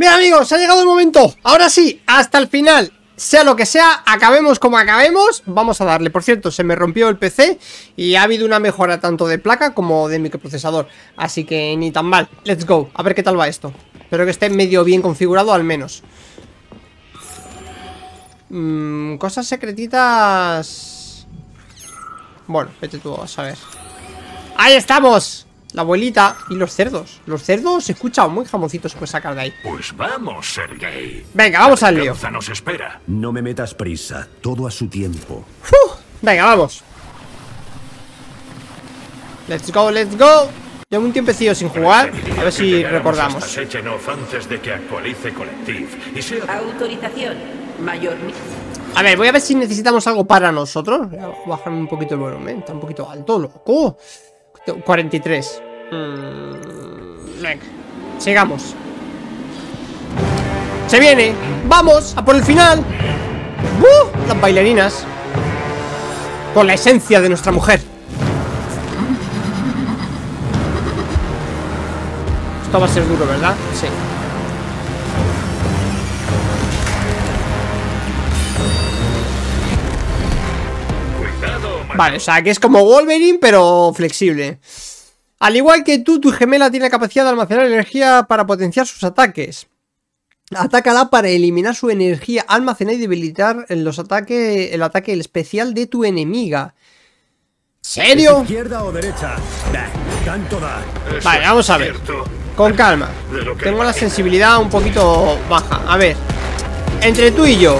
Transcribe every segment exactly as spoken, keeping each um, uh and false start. Mira, amigos, ha llegado el momento. Ahora sí, hasta el final. Sea lo que sea, acabemos como acabemos, vamos a darle. Por cierto, se me rompió el P C y ha habido una mejora tanto de placa como de microprocesador, así que ni tan mal. Let's go, a ver qué tal va esto. Espero que esté medio bien configurado al menos. mm, Cosas secretitas. Bueno, vete tú a saber. ¡Ahí estamos! La abuelita y los cerdos. Los cerdos, he escuchado, muy jamoncitos, pues sacar de ahí. Pues vamos, Sergei. Venga, vamos al lío. Nos espera. No me metas prisa, todo a su tiempo. Uh, venga, vamos. Let's go, let's go. Llevo un tiempecillo sin jugar. A ver si recordamos. Sechenov antes de que actualice Colectiv. Y sea... Autorización, mayor. A ver, voy a ver si necesitamos algo para nosotros. Bajarme un poquito el volumen, está un poquito alto, loco. cuarenta y tres. mm, Venga, sigamos. Se viene. Vamos a por el final. ¡Uh! Las bailarinas. Con la esencia de nuestra mujer. Esto va a ser duro, ¿verdad? Sí. Vale, o sea, que es como Wolverine, pero flexible. Al igual que tú, tu gemela tiene la capacidad de almacenar energía para potenciar sus ataques. Atácala para eliminar su energía almacenada y debilitar los ataques, el ataque especial de tu enemiga. ¿Serio? ¿Izquierda o derecha? Da, tanto da. Vale, vamos a ver. Con calma. Tengo la sensibilidad un poquito baja. A ver. Entre tú y yo.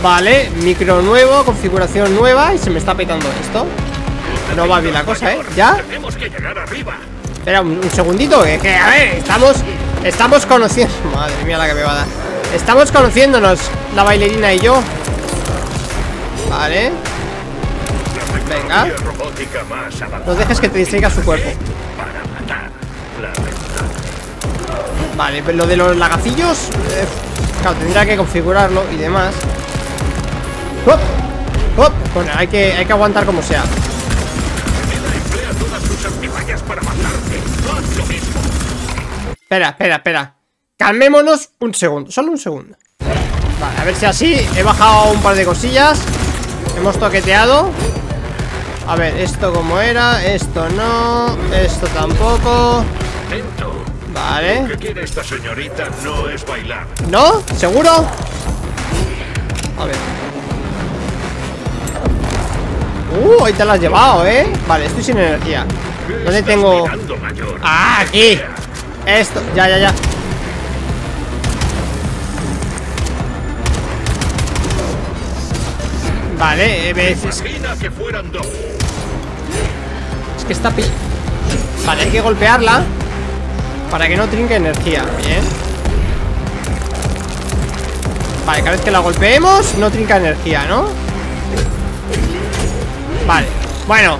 Vale, micro nuevo, configuración nueva. Y se me está petando esto. No va bien la cosa, ¿eh? ¿Ya? Espera, un, un segundito, ¿eh? Que, a ver, estamos Estamos conociendo... Madre mía la que me va a dar. Estamos conociéndonos, la bailarina y yo. Vale. Venga. No dejes que te distraiga su cuerpo. Vale, pero lo de los lagacillos, eh, claro, tendrá que configurarlo y demás. ¡Hop! ¡Hop! Bueno, hay que, hay que aguantar como sea. Espera, espera, espera. Calmémonos un segundo, solo un segundo. Vale, a ver si así. He bajado un par de cosillas. Hemos toqueteado. A ver, esto como era. Esto no, esto tampoco. Vale. Lo que quiere esta señorita no es bailar. ¿No? ¿Seguro? A ver. Uh, ahí te la has llevado, ¿eh? Vale, estoy sin energía. ¿Dónde tengo...? ¡Ah, aquí! Esto, ya, ya, ya. Vale, ves... Es que está... Vale, hay que golpearla para que no trinque energía, bien. Vale, cada vez que la golpeemos no trinca energía, ¿no? Vale, bueno.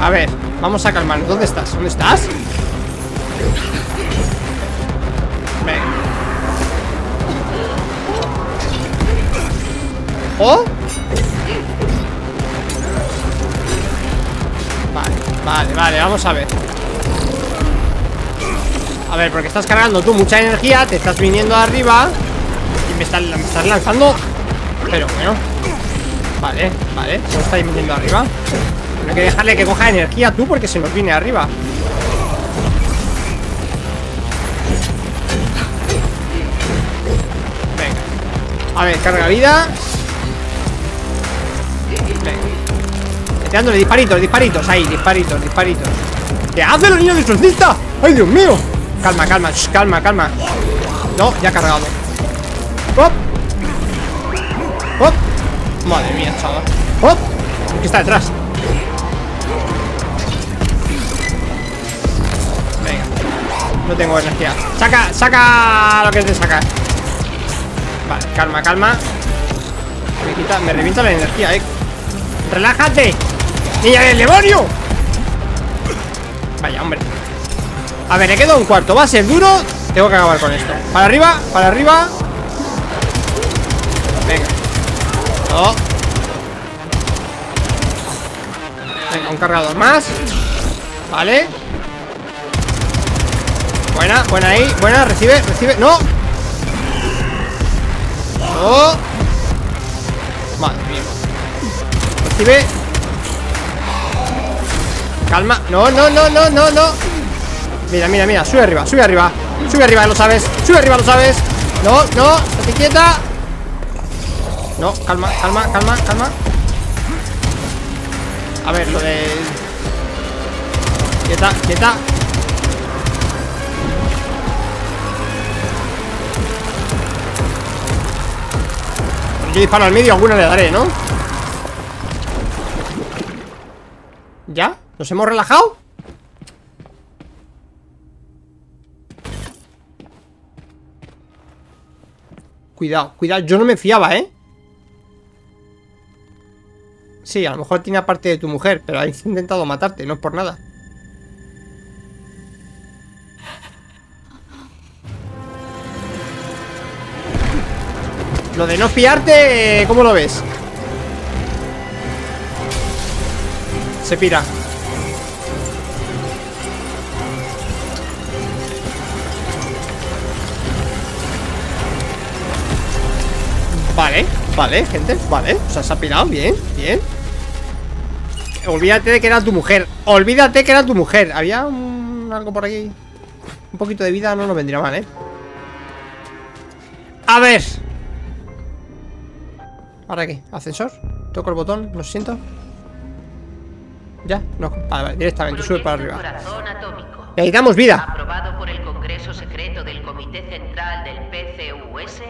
A ver, vamos a calmarnos. ¿Dónde estás? ¿Dónde estás? Venga. ¿Oh? Vale, vale, vale, vamos a ver. A ver, porque estás cargando tú mucha energía. Te estás viniendo arriba. Me estás, me estás lanzando. Pero bueno. Vale, vale. Se nos está viniendo arriba. No hay que dejarle que coja energía tú, porque se nos viene arriba. Venga. A ver, carga vida. Venga. Estoy dándole disparitos, disparitos. Ahí, disparitos, disparitos. ¿Qué hacen los niños de exorcista? ¡Ay, Dios mío! Calma, calma, shh, calma, calma. No, ya cargado. ¡Hop! ¡Hop! Madre mía, chaval. ¡Hop! Aquí está detrás. Venga. No tengo energía. ¡Saca! ¡Saca! Lo que es de sacar. Vale, calma, calma. Me quita, me revienta la energía, eh. ¡Relájate! ¡Niña del demonio! Vaya, hombre. A ver, he quedado un cuarto. Va a ser duro. Tengo que acabar con esto. Para arriba, para arriba. Venga. No. Venga, un cargador más. Vale. Buena, buena ahí. Buena, recibe, recibe. ¡No! ¡No! Madre mía. Recibe. Calma. No, no, no, no, no, no. Mira, mira, mira. Sube arriba, sube arriba. Sube arriba, lo sabes. Sube arriba, lo sabes. No, no. Estate quieta. No, calma, calma, calma, calma. A ver, lo de... Quieta, quieta. Yo disparo al medio, alguna le daré, ¿no? ¿Ya? ¿Nos hemos relajado? Cuidado, cuidado, yo no me fiaba, ¿eh? Sí, a lo mejor tiene aparte de tu mujer, pero ha intentado matarte, no es por nada. Lo de no fiarte, ¿cómo lo ves? Se pira. Vale, vale, gente, vale. O sea, se ha pirado, bien, bien. Olvídate de que era tu mujer. Olvídate que era tu mujer. Había un... algo por aquí. Un poquito de vida no nos vendría mal, ¿eh? A ver. ¿Ahora qué? ¿Ascensor? ¿Toco el botón? ¿No siento? ¿Ya? No, vale, vale, directamente, sube para arriba. Necesitamos vida. Aprobado por el Congreso Secreto del Comité Central del P C U S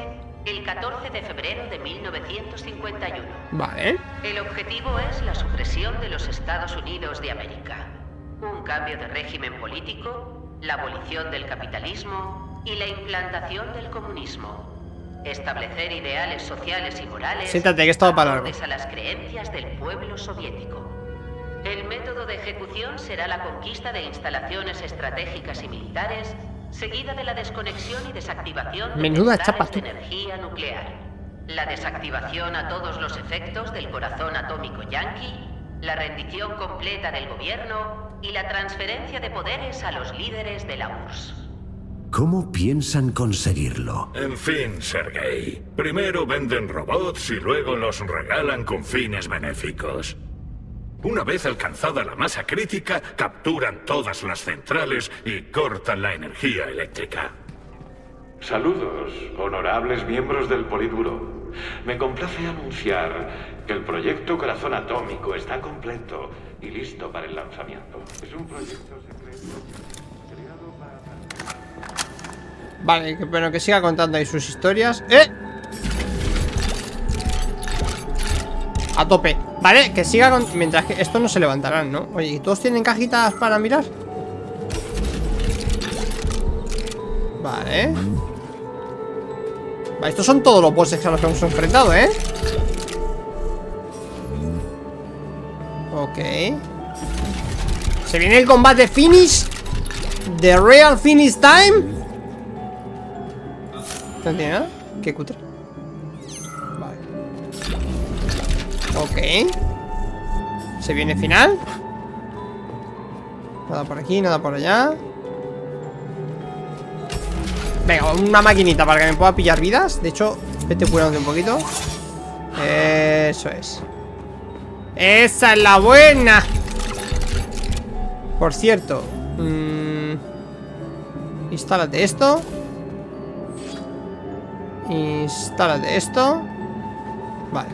el catorce de febrero de mil novecientos cincuenta y uno. Vale. El objetivo es la supresión de los Estados Unidos de América, un cambio de régimen político, la abolición del capitalismo y la implantación del comunismo. Establecer ideales sociales y morales. Siéntate, que he estado parado. A las creencias del pueblo soviético. El método de ejecución será la conquista de instalaciones estratégicas y militares, seguida de la desconexión y desactivación de centrales de energía nuclear, la desactivación a todos los efectos del corazón atómico yanqui, la rendición completa del gobierno y la transferencia de poderes a los líderes de la U R S S. ¿Cómo piensan conseguirlo? En fin, Sergei. Primero venden robots y luego los regalan con fines benéficos. Una vez alcanzada la masa crítica, capturan todas las centrales y cortan la energía eléctrica. Saludos, honorables miembros del Politburó. Me complace anunciar que el proyecto Corazón Atómico está completo y listo para el lanzamiento. Es un proyecto secreto. Vale, que, bueno, que siga contando ahí sus historias. ¡Eh! A tope. Vale, que siga con... Mientras que estos no se levantarán, ¿no? Oye, ¿y todos tienen cajitas para mirar? Vale. Vale, estos son todos los bosses que a los que hemos enfrentado, ¿eh? Ok. Se viene el combate finish. The real finish time. ¿No tiene nada? ¿Qué cutre? Vale. Ok. ¿Se viene final? Nada por aquí, nada por allá. Venga, una maquinita para que me pueda pillar vidas. De hecho, vete curándote un poquito. Eso es. ¡Esa es la buena! Por cierto, mmm, instálate esto. Instálate esto. Vale.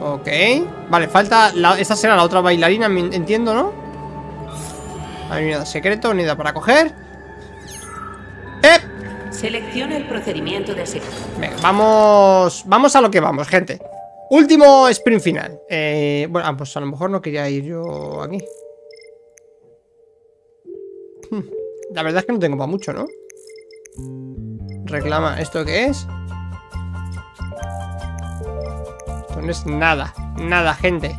Ok. Vale, falta la, esta será la otra bailarina, entiendo, ¿no? Hay unidad secreto, unidad para coger. ¡Eh! Selecciona el procedimiento de asignación. Venga, vamos. Vamos a lo que vamos, gente. Último sprint final. Eh, bueno, ah, pues a lo mejor no quería ir yo aquí. Hmm. La verdad es que no tengo para mucho, ¿no? Reclama. ¿Esto qué es? Esto no es nada. Nada, gente.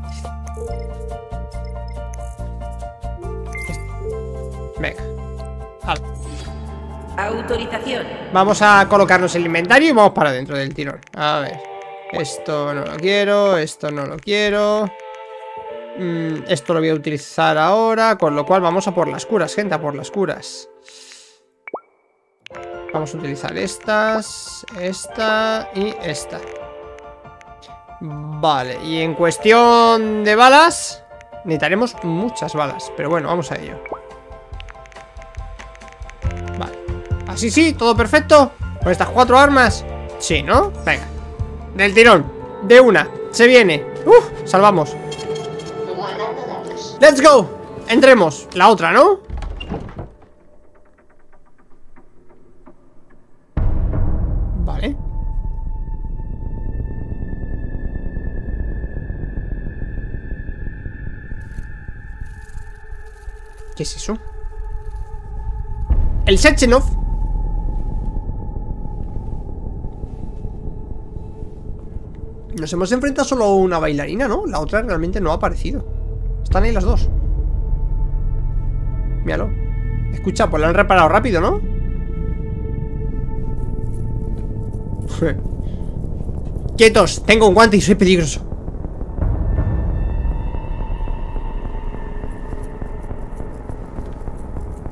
Venga. Ala. Autorización. Vamos a colocarnos el inventario y vamos para dentro del tirón. A ver. Esto no lo quiero, esto no lo quiero. Mm, esto lo voy a utilizar ahora, con lo cual vamos a por las curas, gente, a por las curas. Vamos a utilizar estas, esta y esta. Vale, y en cuestión de balas, necesitaremos muchas balas, pero bueno, vamos a ello. Vale, así sí, todo perfecto. Con estas cuatro armas, sí, ¿no? Venga, del tirón, de una, se viene. ¡Uf! Salvamos. ¡Let's go! Entremos, la otra, ¿no? Vale. ¿Qué es eso? El Sechenov. Nos hemos enfrentado solo a una bailarina, ¿no? La otra realmente no ha aparecido. Están ahí las dos. Míralo. Escucha, pues lo han reparado rápido, ¿no? Quietos, tengo un guante y soy peligroso.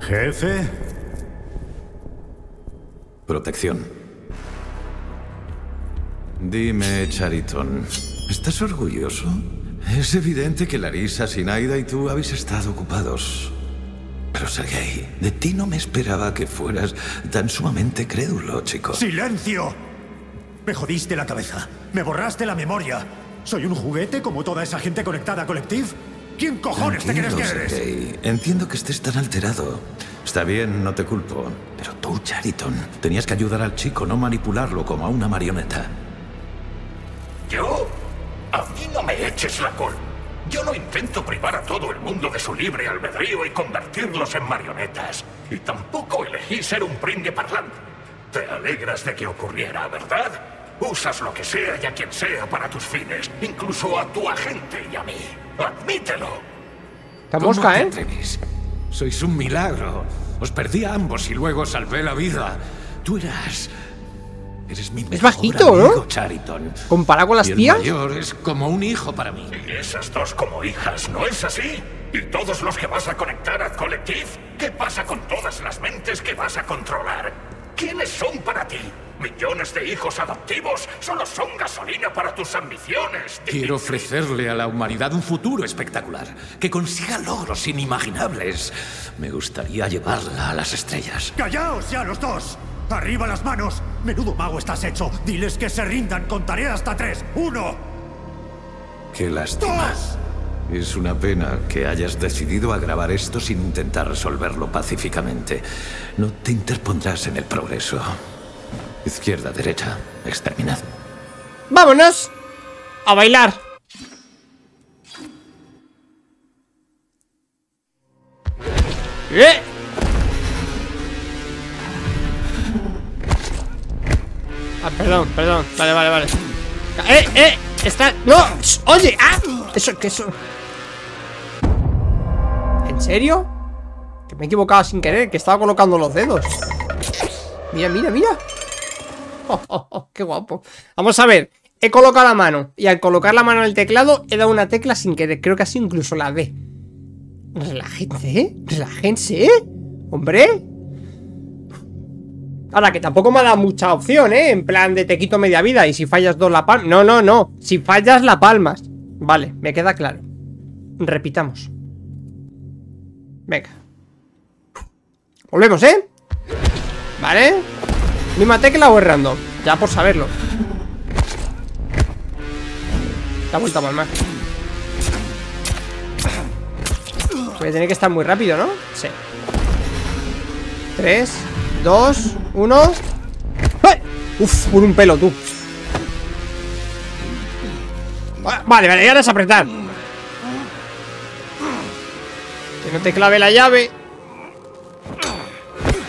Jefe. Protección. Dime, Kharitón, ¿estás orgulloso? Es evidente que Larissa, Sinaida y tú habéis estado ocupados. Pero Sergei, de ti no me esperaba que fueras tan sumamente crédulo, chico. ¡Silencio! Me jodiste la cabeza, me borraste la memoria. ¿Soy un juguete como toda esa gente conectada a Colectiv? ¿Quién cojones te crees que eres? Sergei, entiendo que estés tan alterado. Está bien, no te culpo. Pero tú, Kharitón, tenías que ayudar al chico, no manipularlo como a una marioneta. ¿Yo? A mí no me eches la culpa. Yo no intento privar a todo el mundo de su libre albedrío y convertirlos en marionetas. Y tampoco elegí ser un pringue parlante. Te alegras de que ocurriera, ¿verdad? Usas lo que sea y a quien sea para tus fines, incluso a tu agente y a mí. ¡Admítelo! ¡Te mosca, eh! Sois un milagro. Os perdí a ambos y luego salvé la vida. Tú eras... Eres mi mejor es bajito, amigo, ¿no? Kharitón. Comparado con las el tías. Mayor es como un hijo para mí. Y esas dos como hijas, ¿no es así? Y todos los que vas a conectar a Colectiv, ¿qué pasa con todas las mentes que vas a controlar? ¿Quiénes son para ti? Millones de hijos adoptivos solo son gasolina para tus ambiciones. Quiero ofrecerle a la humanidad un futuro espectacular, que consiga logros inimaginables. Me gustaría llevarla a las estrellas. ¡Callaos ya los dos! ¡Arriba las manos! ¡Menudo mago estás hecho! ¡Diles que se rindan! ¡Contaré hasta tres! ¡Uno! ¡Qué lástima! ¡Dos! Es una pena que hayas decidido agravar esto sin intentar resolverlo pacíficamente. No te interpondrás en el progreso. Izquierda, derecha, exterminad. ¡Vámonos! ¡A bailar! ¡Eh! Ah, perdón, perdón, vale, vale, vale. ¡Eh, eh! ¡Está! ¡No! ¡Oye! ¡Ah! Eso, que eso. ¿En serio? Que me he equivocado sin querer, que estaba colocando los dedos. Mira, mira, mira. Oh, oh, oh, qué guapo. Vamos a ver, he colocado la mano y al colocar la mano en el teclado he dado una tecla sin querer, creo que ha sido incluso la D. Relájense, ¿eh? Relájense, ¿eh? Hombre. Ahora, que tampoco me ha dado mucha opción, ¿eh? En plan de te quito media vida y si fallas dos la palmas. No, no, no. Si fallas la palmas. Vale, me queda claro. Repitamos. Venga. Volvemos, ¿eh? Vale. Misma tecla o es random. Ya por saberlo. La vuelta a palmar. Voy a tener que estar muy rápido, ¿no? Sí. Tres. Dos, uno. ¡Eh! Uf, por un pelo, tú. Vale, vale, y ahora es apretar. Que no te clave la llave.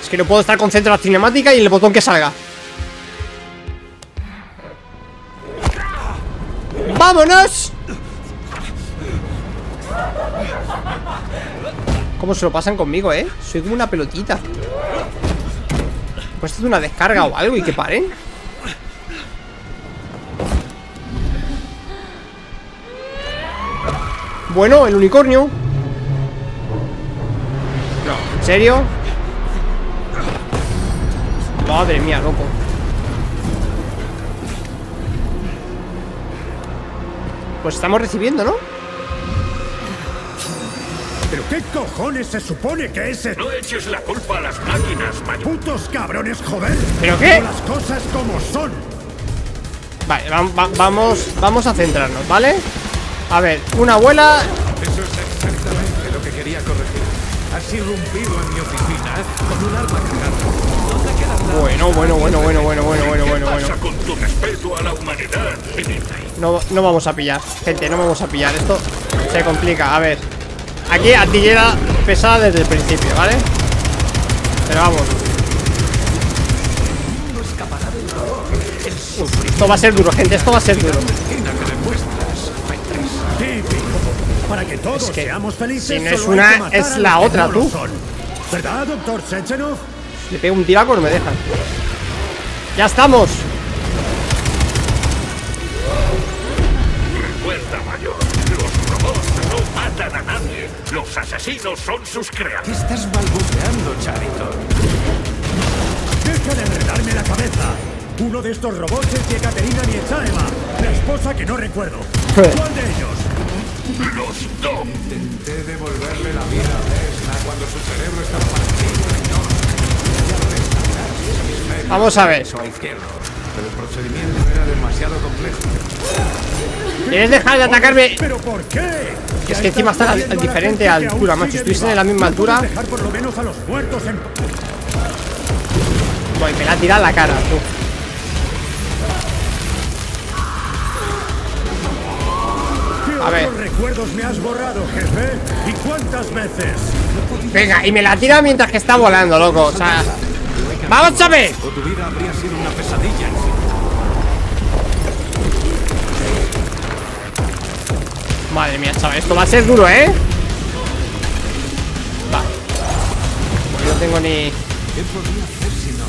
Es que no puedo estar concentrado en la cinemática y en el botón que salga. ¡Vámonos! ¿Cómo se lo pasan conmigo, eh? Soy como una pelotita. Esto es una descarga o algo y que paren. Bueno, el unicornio. No, ¿en serio? Madre mía, loco. Pues estamos recibiendo, ¿no? ¿Pero qué cojones se supone que es esto? No eches la culpa a las máquinas, mayor. Putos cabrones, joder. ¿Pero qué? Las cosas como son. Vale, va, va, vamos, vamos a centrarnos, ¿vale? A ver, una abuela. Eso es exactamente lo que quería corregir. Has irrumpido en mi oficina con un arma cargada. Bueno, bueno, bueno, bueno, bueno, bueno, bueno, bueno, bueno. Con tu respeto a la humanidad. No, no vamos a pillar, gente, no vamos a pillar. Esto se complica. A ver, aquí artillería pesada desde el principio, ¿vale? Pero vamos. Uf, esto va a ser duro, gente, esto va a ser duro. Para que todos es que seamos felices, si no es una, es la otra, tú. ¿Verdad, doctor Sechenov? Le pego un tiraco, no me dejan. ¡Ya estamos! Recuerda, mayor, los robots no matan a nadie. Los asesinos son sus creadores. ¿Qué estás balbuceando, Charito? ¡Deja de enredarme la cabeza! Uno de estos robots es de Katerina y Chalva, la esposa que no recuerdo. ¿Cuál de ellos? Los dos. Intenté devolverle la vida a Tesla cuando su cerebro está partido en dos. Vamos a ver. Pero el procedimiento era demasiado complejo. ¿Quieres dejar de atacarme? ¿Pero por qué? Es que encima está a diferente altura, macho. Si estuviesen en la misma altura. Dejar por lo menos a los muertos en. Voy, me la ha tirado la cara, tú. A ver. Recuerdos me has borrado, jefe. ¿Y cuántas veces? Venga, y me la tira mientras que está volando, loco. O sea, vamos, Chávez. Tu vida habría sido una pesadilla. Madre mía, Chávez, esto va a ser duro, ¿eh? Va. Pues no tengo ni. ¿Qué podría hacer si no?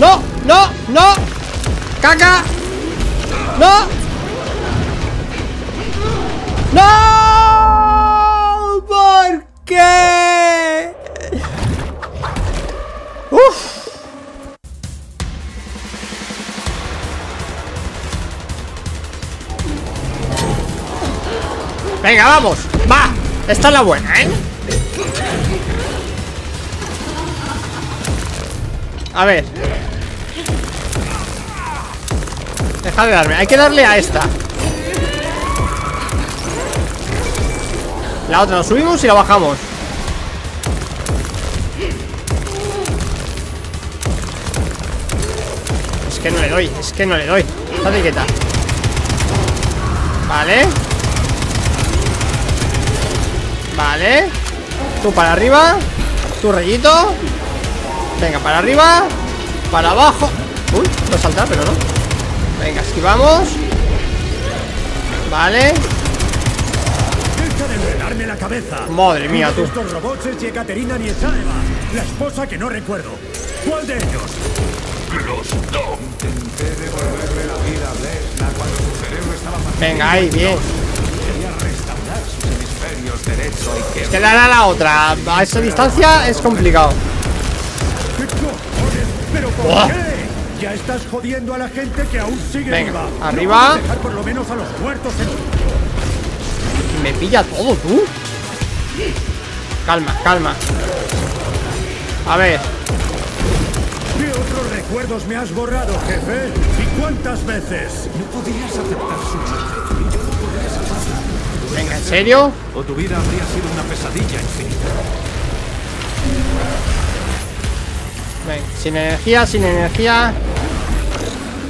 No, no, no, caca, no, no, ¿por qué? Uf. Venga, vamos, va, esta es la buena, ¿eh? A ver. Deja de darme, hay que darle a esta. La otra la subimos y la bajamos. Es que no le doy, es que no le doy. Estate quieta. Vale. Vale. Tú para arriba. Tu rayito. Venga, para arriba. Para abajo. Uy, voy a saltar, pero no. Venga, esquivamos. Vale. Deja de enredarme la cabeza. Madre mía, tú. Estos robots es de Katerina ni Chalva, la esposa que no recuerdo. ¿Cuál de ellos? Los dos. Intenté devolverle la vida a Tesla cuando su cerebro estaba partido. Venga, ahí, bien. Es que dará la otra. A esa distancia es complicado. ¿Pero por oh. qué? Ya estás jodiendo a la gente que aún sigue. Venga, arriba. No dejar por lo menos a los muertos en... Me pilla todo, tú. Calma, calma. A ver. ¿Qué otros recuerdos me has borrado, jefe? ¿Y cuántas veces? No podías aceptar su muerte. Yo no podía aceptarla. Venga, ¿en serio? O tu vida habría sido una pesadilla infinita. Venga, sin energía, sin energía.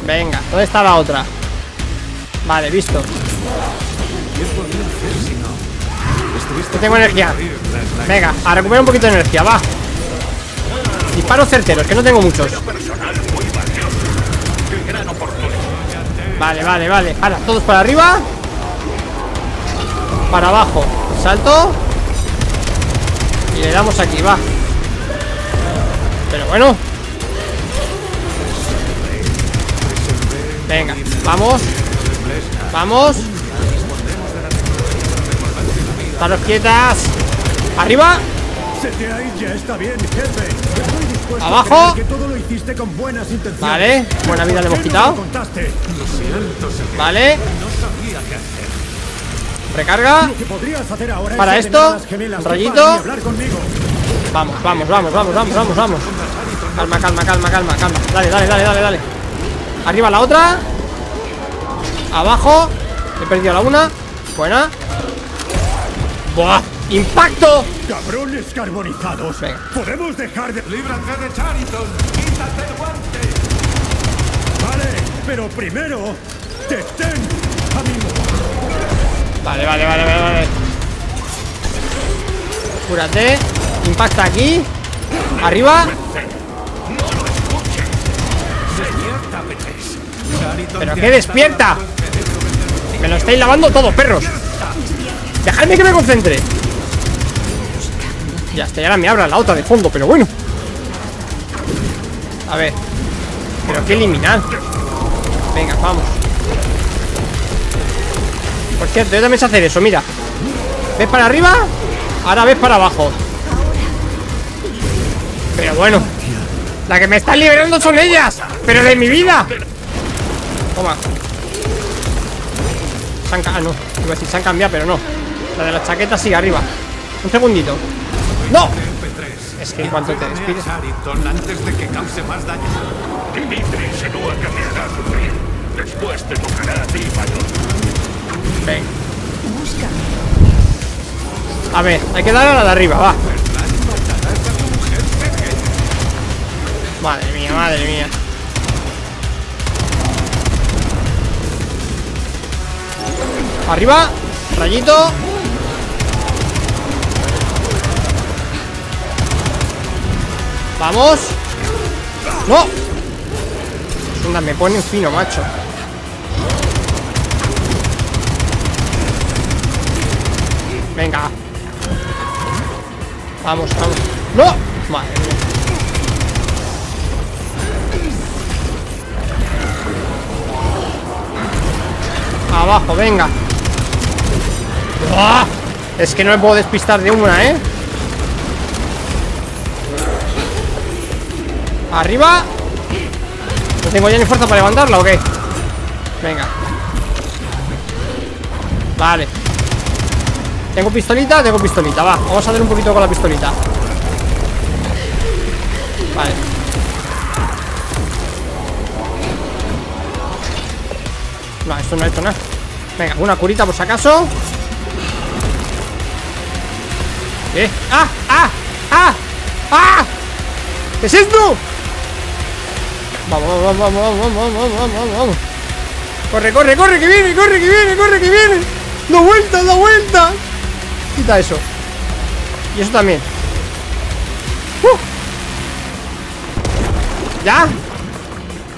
Venga, ¿dónde está la otra? Vale, visto. No tengo energía. Venga, a recuperar un poquito de energía, va. Disparos certeros, que no tengo muchos. Gran oportunidad. Vale, vale, vale. Ahora, todos para arriba. Para abajo. Salto. Y le damos aquí, va. Pero bueno. Venga, vamos. Vamos. Estaros quietas. Arriba. Abajo. Vale, buena vida le hemos quitado. Vale. Recarga. Para esto. Rayito. Vamos, vamos, vamos, vamos, vamos, vamos, vamos. Calma, calma, calma, calma, calma. Dale, dale, dale, dale, dale. Arriba la otra. Abajo. He perdido la una. Buena. ¡Buah! ¡Impacto! Cabrones carbonizados. Venga. Podemos dejar de. Líbrate de Kharitón. Quítate el guante. Vale, pero primero. Detén, amigo. Vale, vale, vale, vale, vale. Cúrate. Impacta aquí. Arriba. Pero que despierta. Me lo estáis lavando todos, perros. Dejadme que me concentre. Ya está, ya me abra la otra de fondo, pero bueno. A ver. Pero que eliminar. Venga, vamos. Por cierto, yo también sé hacer eso, mira. ¿Ves para arriba? Ahora ves para abajo. Pero bueno. La que me están liberando son ellas. Pero de mi vida. Toma. Sanca, ah, no. Iba a decir, se han cambiado, pero no. La de la chaqueta sigue arriba. Un segundito. ¡No! Es que en cuanto te despides. Antes de que cause más daño. Dimitri se lo acarreará a sufrir. Después te tocará a ti, mayor. Ven. A ver, hay que darle a la de arriba, va. Madre mía, madre mía. Arriba, rayito. Vamos. No. Anda, me pone un fino, macho. Venga. Vamos, vamos. No. Madre mía. Abajo, venga. ¡Oh! Es que no me puedo despistar de una, ¿eh? Arriba. ¿No tengo ya ni fuerza para levantarla o qué? Venga. Vale. Tengo pistolita, tengo pistolita, va. Vamos a hacer un poquito con la pistolita. Vale. No, esto no ha hecho nada. Venga, una curita por si acaso. ¿Eh? ¡Ah! ¡Ah! ¡Ah! ¡Ah! ¿Qué es esto? Vamos, vamos, vamos, vamos, vamos, vamos, vamos. Corre, corre, corre, que viene, corre, que viene, corre, que viene. Da vuelta, da vuelta. Quita eso. Y eso también. ¡Uh! ¿Ya?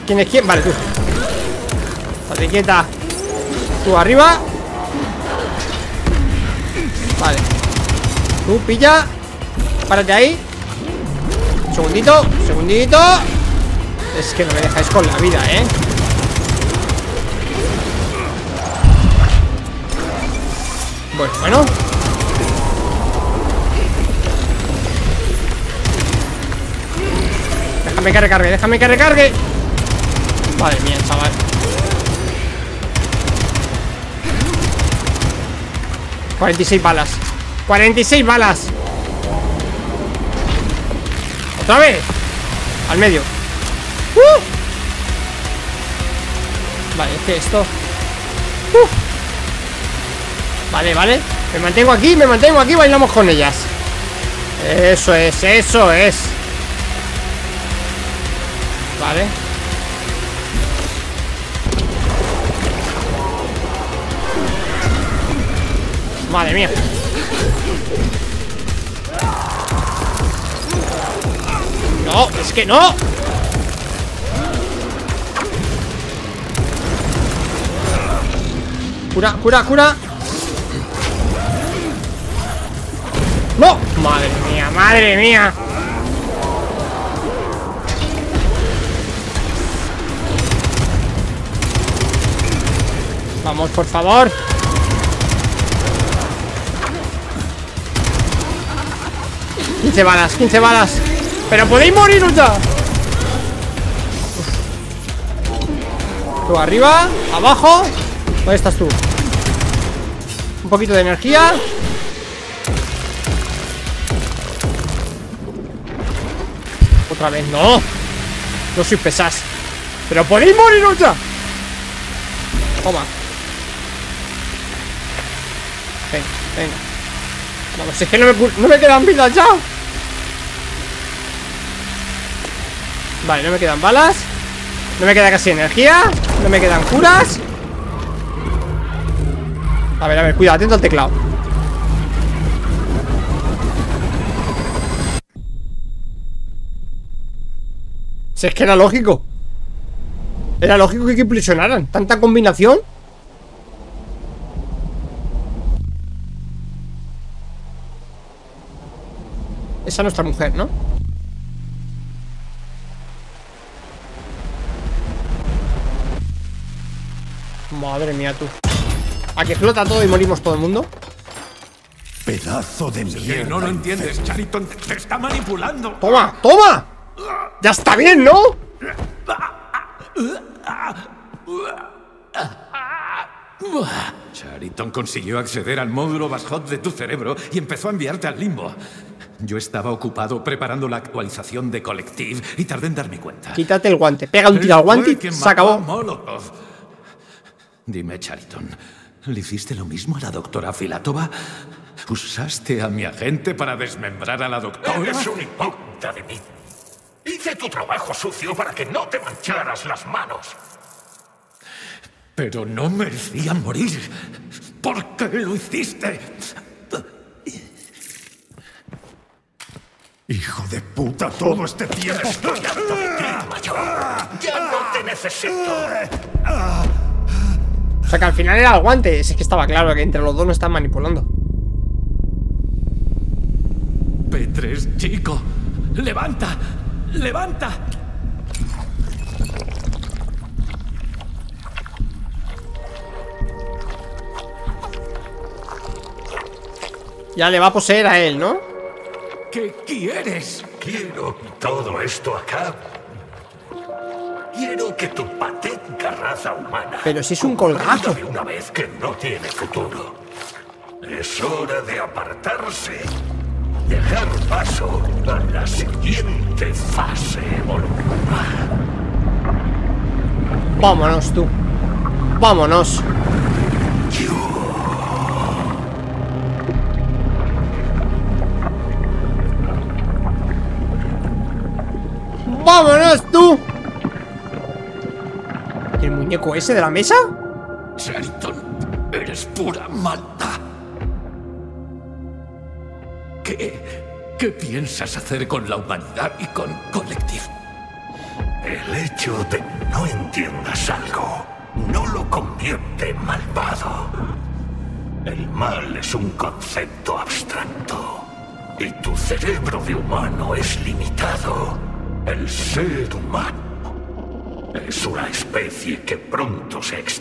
¿Quién es quién? Vale, tú. Estate quieta. Tú arriba. Vale. Tú, pilla. Párate ahí. Segundito, segundito. Es que no me dejáis con la vida, ¿eh? Bueno, bueno. Déjame que recargue, déjame que recargue. Madre mía, chaval. cuarenta y seis balas. cuarenta y seis balas. Otra vez. Al medio. ¡Uh! Vale, es que esto. ¡Uh! Vale, vale. Me mantengo aquí, me mantengo aquí. Bailamos con ellas. Eso es, eso es. Vale. Madre mía. No, es que no. Cura, cura, cura. ¡No! ¡Madre mía, madre mía! Vamos, por favor. quince balas, quince balas. ¡Pero podéis moriros ya! Tú arriba, abajo. ¿Dónde estás tú? Un poquito de energía. Otra vez, no. No sois pesas. ¡Pero podéis moriros ya! Toma. Venga, venga. Vamos, es que no me, no me quedan vidas ya. Vale, no me quedan balas. No me queda casi energía. No me quedan curas. A ver, a ver, cuidado, atento al teclado. Si es que era lógico. Era lógico que implosionaran. Tanta combinación. Esa es nuestra mujer, ¿no? Madre mía, tú. ¿A que explota todo y morimos todo el mundo? Pedazo de mierda. No lo entiendes, Kharitón. Te está manipulando. ¡Toma! ¡Toma! ¡Ya está bien, ¿no? Kharitón consiguió acceder al módulo Vashod de tu cerebro y empezó a enviarte al limbo. Yo estaba ocupado preparando la actualización de Colectiv y tardé en darme cuenta. Quítate el guante, pega un tiro al guante y se acabó. Dime, Kharitón, ¿le hiciste lo mismo a la doctora Filatova? ¿Usaste a mi agente para desmembrar a la doctora? ¡Eres un hipócrita de mí! Hice tu trabajo sucio para que no te mancharas las manos. Pero no merecía morir. ¿Por qué lo hiciste? ¡Hijo de puta, todo este tiempo! ¡Estoy harto de ti, mayor! ¡Ya no te necesito! O sea que al final era el guante. Es que estaba claro que entre los dos nos están manipulando. P tres, chico. Levanta. Levanta. Ya le va a poseer a él, ¿no? ¿Qué quieres? Quiero todo esto acá. Quiero que tu patética raza humana. Pero si es un colgazo. De una vez que no tiene futuro. Es hora de apartarse. Dejar paso a la siguiente fase evolutiva. Vámonos tú. Vámonos. Yo. Vámonos tú. ¿El muñeco ese de la mesa? Kharitón, eres pura maldad. ¿Qué, ¿Qué piensas hacer con la humanidad y con Colectiv? El hecho de que no entiendas algo no lo convierte en malvado. El mal es un concepto abstracto. Y tu cerebro de humano es limitado. El ser humano es una especie que pronto se ex...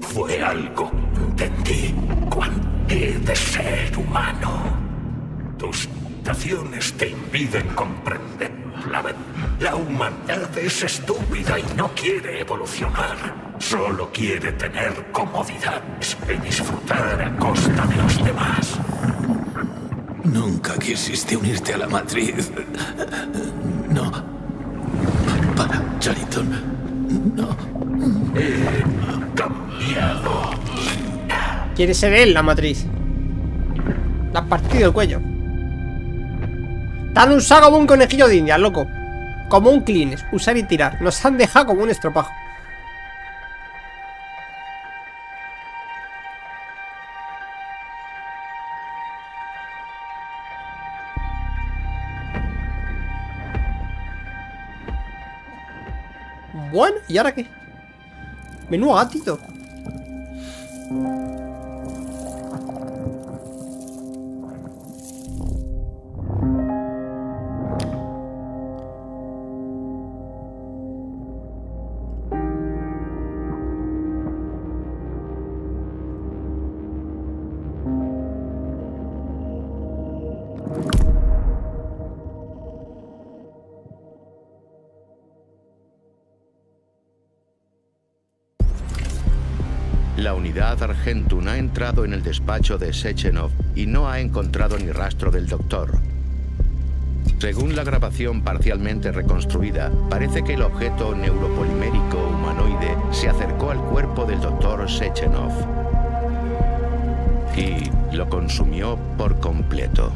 Fue algo que entendí cuando he de ser humano. Tus acciones te impiden comprender la verdad. La humanidad es estúpida y no quiere evolucionar. Solo quiere tener comodidades y disfrutar a costa de los demás. Nunca quisiste unirte a la matriz. No. Para, Kharitón, no. He cambiado. Quiere ser él la matriz. Le has partido el cuello. Te han usado como un conejillo de India, loco. Como un clines, usar y tirar. Nos han dejado como un estropajo. Bueno, ¿y ahora qué? Menudo gatito. La unidad Argentum ha entrado en el despacho de Sechenov y no ha encontrado ni rastro del doctor. Según la grabación parcialmente reconstruida, parece que el objeto neuropolimérico humanoide se acercó al cuerpo del doctor Sechenov y lo consumió por completo.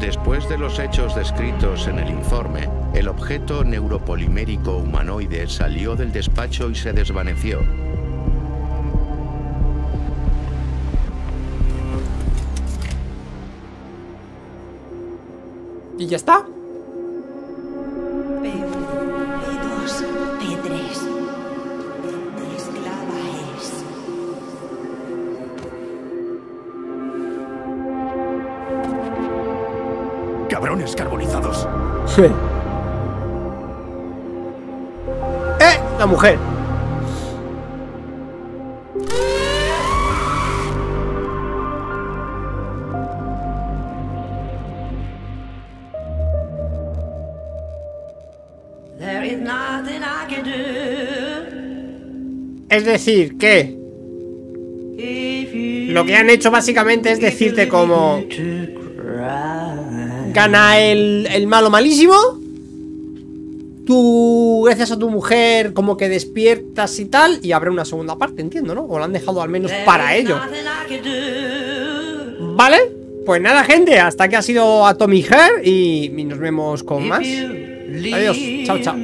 Después de los hechos descritos en el informe, el objeto neuropolimérico humanoide salió del despacho y se desvaneció. Y ya está. P uno, P dos, P tres. Esclava es. Cabrones carbonizados. ¡Eh! La mujer. Es decir, que lo que han hecho básicamente es decirte como gana el, el malo malísimo. Tú, gracias a tu mujer, como que despiertas y tal. Y habrá una segunda parte, entiendo, ¿no? O la han dejado al menos para ello. Vale, pues nada, gente, hasta que ha sido Atomic Heart y, y nos vemos con más. Adiós, chao, chao.